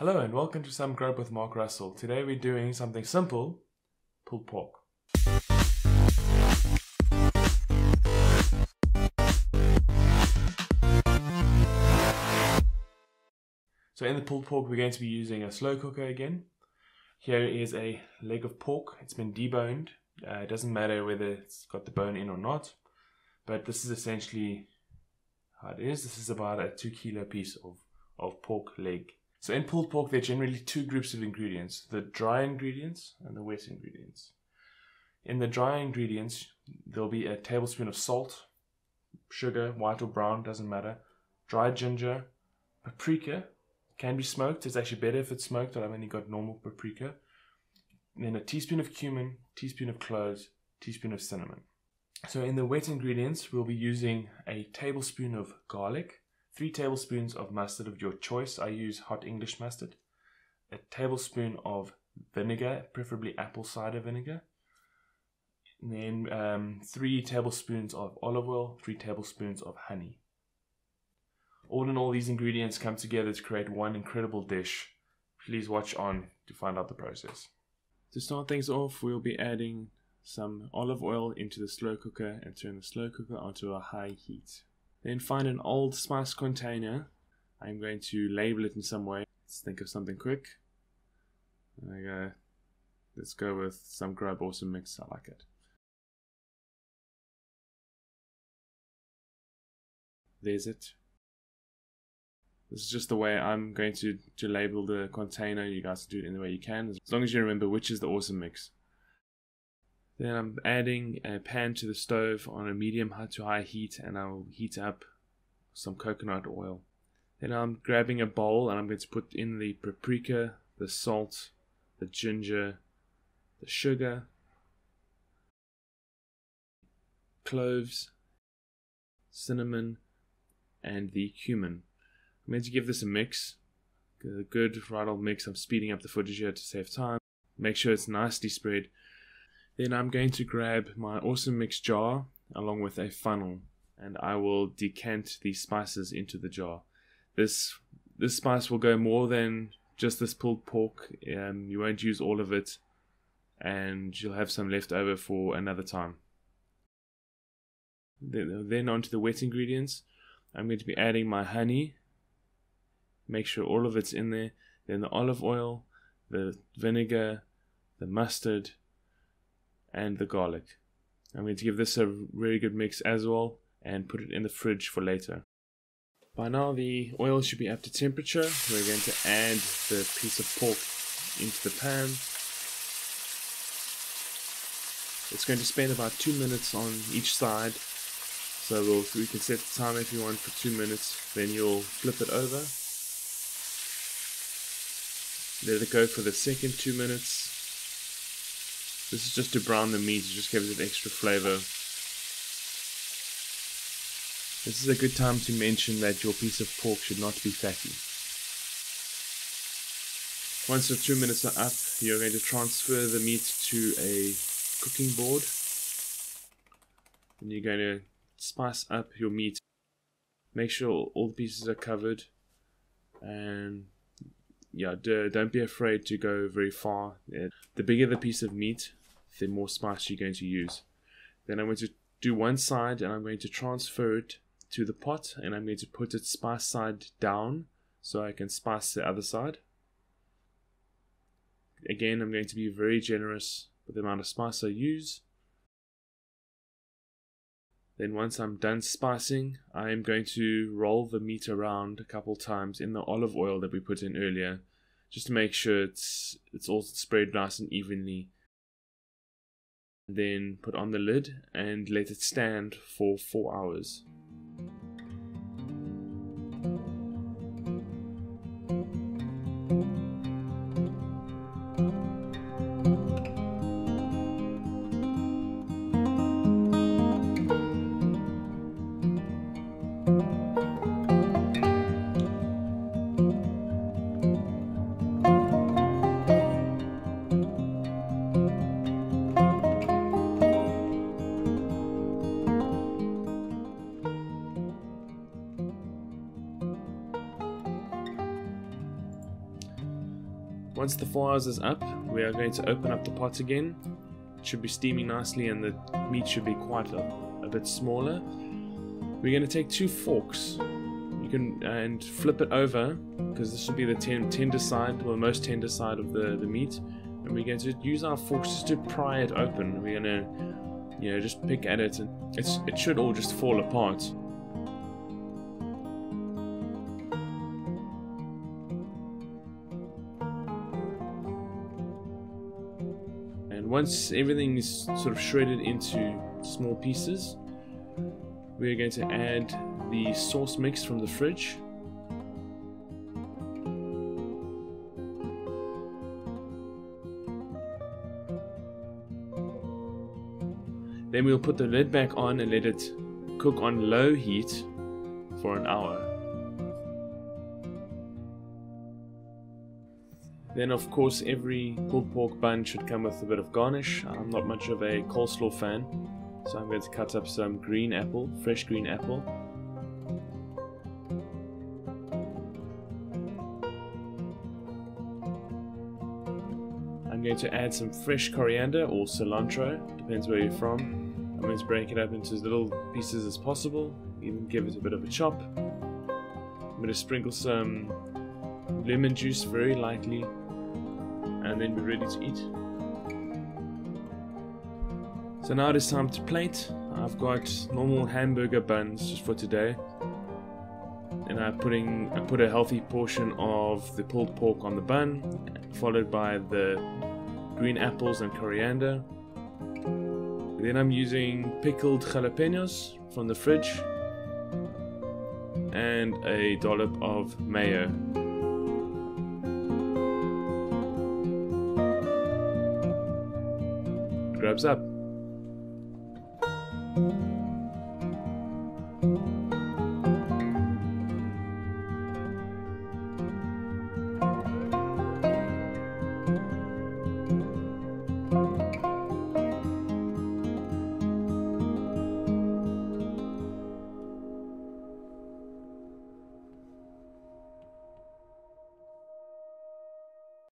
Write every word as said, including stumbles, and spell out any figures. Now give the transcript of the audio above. Hello and welcome to Some Grub with Mark Russell. Today we're doing something simple, pulled pork. So in the pulled pork we're going to be using a slow cooker again. Here is a leg of pork, it's been deboned. Uh, it doesn't matter whether it's got the bone in or not, but this is essentially how it is. This is about a two kilo piece of, of pork leg. So in pulled pork, there are generally two groups of ingredients, the dry ingredients and the wet ingredients. In the dry ingredients, there'll be a tablespoon of salt, sugar, white or brown, doesn't matter, dried ginger, paprika, can be smoked, it's actually better if it's smoked, but I've only got normal paprika, and then a teaspoon of cumin, teaspoon of cloves, teaspoon of cinnamon. So in the wet ingredients, we'll be using a tablespoon of garlic, three tablespoons of mustard of your choice. I use hot English mustard. A tablespoon of vinegar, preferably apple cider vinegar. And then um, three tablespoons of olive oil, three tablespoons of honey. All in all, these ingredients come together to create one incredible dish. Please watch on to find out the process. To start things off, we'll be adding some olive oil into the slow cooker and turn the slow cooker onto a high heat. Then find an old spice container. I'm going to label it in some way. Let's think of something quick. There we go. Let's go with Some Grub Awesome Mix. I like it. There's it. This is just the way I'm going to, to label the container. You guys can do it any way you can, as long as you remember which is the Awesome Mix. Then I'm adding a pan to the stove on a medium to high heat, and I will heat up some coconut oil. Then I'm grabbing a bowl and I'm going to put in the paprika, the salt, the ginger, the sugar, cloves, cinnamon, and the cumin. I'm going to give this a mix, a good right old mix. I'm speeding up the footage here to save time. Make sure it's nicely spread. Then I'm going to grab my Awesome Mix jar along with a funnel, and I will decant the spices into the jar. This this spice will go more than just this pulled pork. Um, you won't use all of it, and you'll have some left over for another time. Then, then onto the wet ingredients. I'm going to be adding my honey. Make sure all of it's in there. Then the olive oil, the vinegar, the mustard, and the garlic. I'm going to give this a really good mix as well and put it in the fridge for later. By now the oil should be up to temperature. We're going to add the piece of pork into the pan. It's going to spend about two minutes on each side, so we'll, we can set the timer if you want for two minutes, then you'll flip it over. Let it go for the second two minutes. This is just to brown the meat, it just gives it extra flavor. This is a good time to mention that your piece of pork should not be fatty. Once the two minutes are up, you're going to transfer the meat to a cooking board. And you're going to spice up your meat. Make sure all the pieces are covered. And yeah, don't be afraid to go very far. The bigger the piece of meat, the more spice you're going to use. Then I'm going to do one side and I'm going to transfer it to the pot, and I'm going to put it spice side down so I can spice the other side. Again, I'm going to be very generous with the amount of spice I use. Then once I'm done spicing, I am going to roll the meat around a couple times in the olive oil that we put in earlier, just to make sure it's it's all spread nice and evenly. Then put on the lid and let it stand for four hours. Once the four hours is up, we are going to open up the pot again. It should be steaming nicely and the meat should be quite a, a bit smaller. We're going to take two forks you can uh, and flip it over, because this should be the ten, tender side, or the most tender side of the, the meat. And we're going to use our forks just to pry it open. We're going to, you know, just pick at it, and it's, it should all just fall apart. Once everything is sort of shredded into small pieces, we're going to add the sauce mix from the fridge. Then we'll put the lid back on and let it cook on low heat for an hour. Then of course every pulled pork bun should come with a bit of garnish. I'm not much of a coleslaw fan, so I'm going to cut up some green apple, fresh green apple. I'm going to add some fresh coriander or cilantro, depends where you're from. I'm going to break it up into as little pieces as possible, even give it a bit of a chop. I'm going to sprinkle some lemon juice very lightly, and then we're ready to eat. So now it is time to plate. I've got normal hamburger buns just for today, and I'm putting I put a healthy portion of the pulled pork on the bun, followed by the green apples and coriander. Then I'm using pickled jalapenos from the fridge and a dollop of mayo. Grubs up.